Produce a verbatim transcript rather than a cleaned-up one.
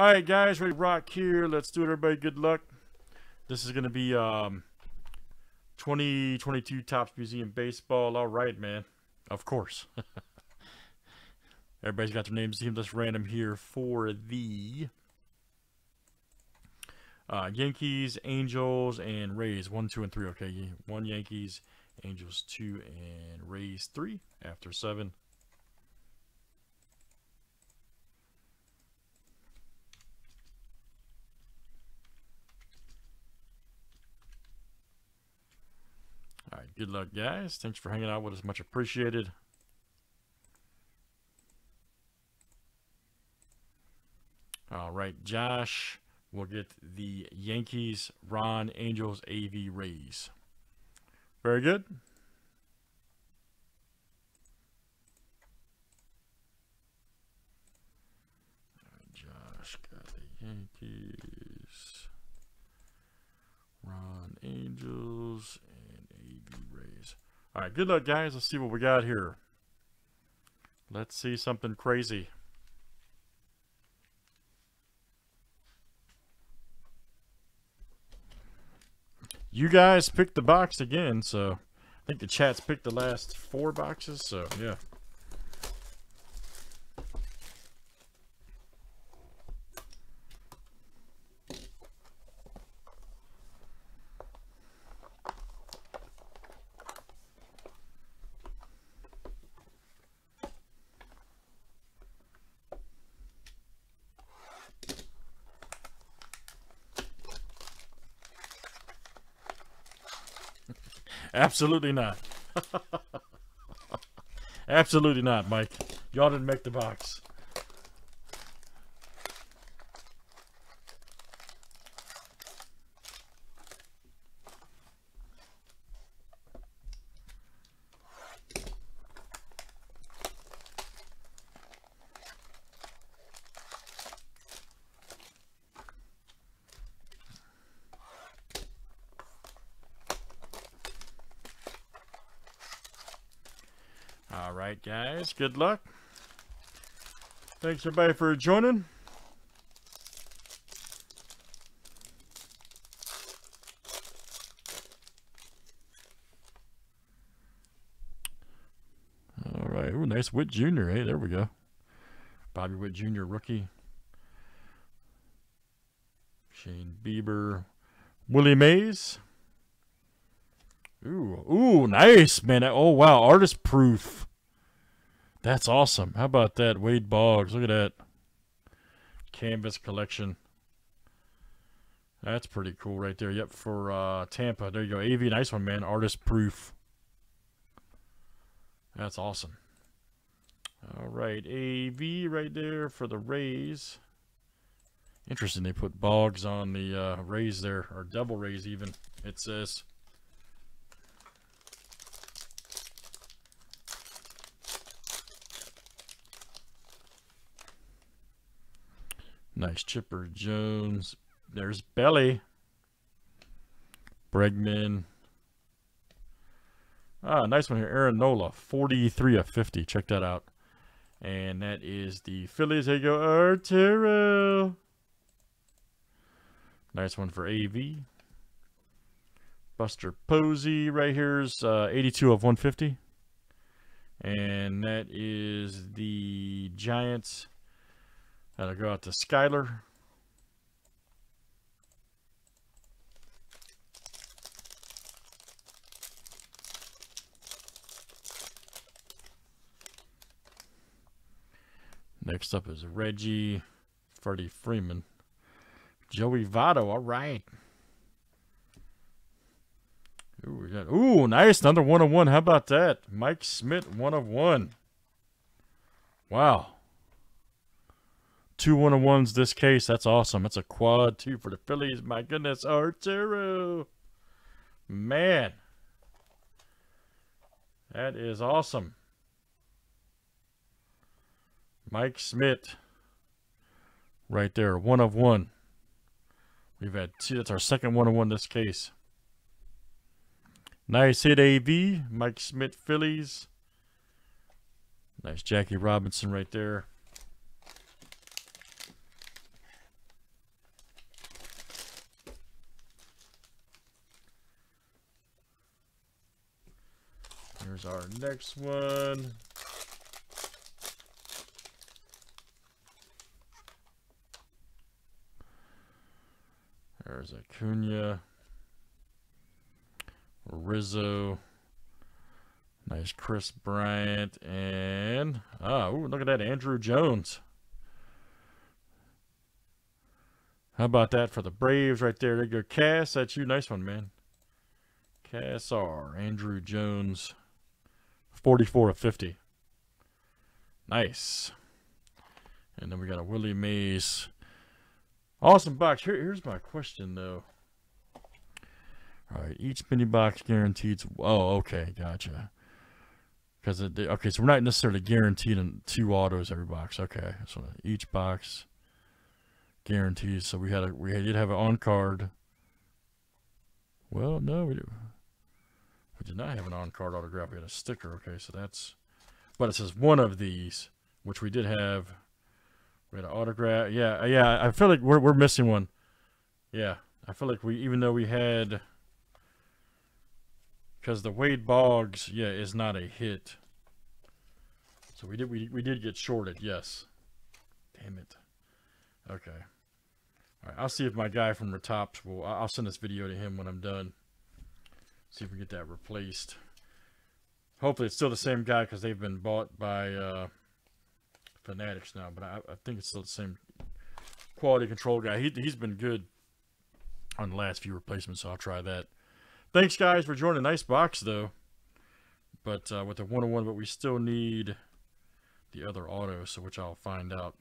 All right, guys, we rock here. Let's do it, everybody. Good luck. This is going to be um, twenty twenty-two Topps Museum Baseball. All right, man. Of course. Everybody's got their names. Let's random here for the uh, Yankees, Angels, and Rays. One, two, and three. Okay, one Yankees, Angels, two, and Rays, three. After seven. Good luck, guys. Thanks for hanging out with us. Much appreciated. All right, Josh. We'll get the Yankees, Ron, Angels, A V, Rays. Very good. Josh got the Yankees, Ron, Angels, all right, good luck, guys. Let's see what we got here. Let's see something crazy. You guys picked the box again, so I think the chat's picked the last four boxes, so yeah. Absolutely not. Absolutely not, Mike. Y'all didn't make the box. All right, guys, good luck. Thanks, everybody, for joining. All right, ooh, nice Witt Junior Hey, there we go. Bobby Witt Junior rookie. Shane Bieber. Willie Mays. Ooh, ooh, nice, man. Oh, wow, artist proof. That's awesome. How about that? Wade Boggs. Look at that. Canvas collection. That's pretty cool right there. Yep, for uh, Tampa. There you go. A V, nice one, man. Artist proof. That's awesome. All right. A V right there for the Rays. Interesting. They put Boggs on the uh, Rays there, or double Rays even, it says. Nice Chipper Jones. There's Belly. Bregman. Ah, nice one here. Aaron Nola. forty-three of fifty. Check that out. And that is the Phillies. There you go. Arturo. Nice one for A V. Buster Posey. Right here's uh, eighty-two of one fifty. And that is the Giants. That'll go out to Skyler. Next up is Reggie Freddie Freeman. Joey Votto, all right. Ooh, we got, ooh, nice, another one of one. How about that? Mike Smith, one of one. Wow. Two one of ones this case. That's awesome. That's a quad two for the Phillies. My goodness, Arturo, man, that is awesome. Mike Schmidt, right there, one of one. We've had two. That's our second one of one this case. Nice hit, A V. Mike Schmidt, Phillies. Nice Jackie Robinson right there. Here's our next one. There's Acuna. Rizzo. Nice Chris Bryant. And, oh, ooh, look at that, Andruw Jones. How about that for the Braves right there? There you go, Cass. That's you. Nice one, man. Cass R. Andruw Jones. forty-four of fifty. Nice. And then we got a Willie Mays. Awesome box. Here, here's my question, though. All right. Each mini box guaranteed. Oh, okay. Gotcha. Because it, okay, so we're not necessarily guaranteed in two autos every box. Okay. So each box guarantees. So we had a, we did have an on card. Well, no, we did. We did not have an on card autograph. We had a sticker. Okay, so that's. But it says one of these, which we did have. We had an autograph. Yeah, yeah. I feel like we're we're missing one. Yeah, I feel like we even though we had. Because the Wade Boggs, yeah, is not a hit. So we did we we did get shorted. Yes. Damn it. Okay. All right. I'll see if my guy from the Topps will. I'll send this video to him when I'm done. See if we get that replaced. Hopefully it's still the same guy because they've been bought by uh, Fanatics now. But I, I think it's still the same quality control guy. He he's been good on the last few replacements, so I'll try that. Thanks, guys, for joining. A nice box, though. But uh, with the one oh one, but we still need the other auto, so which I'll find out.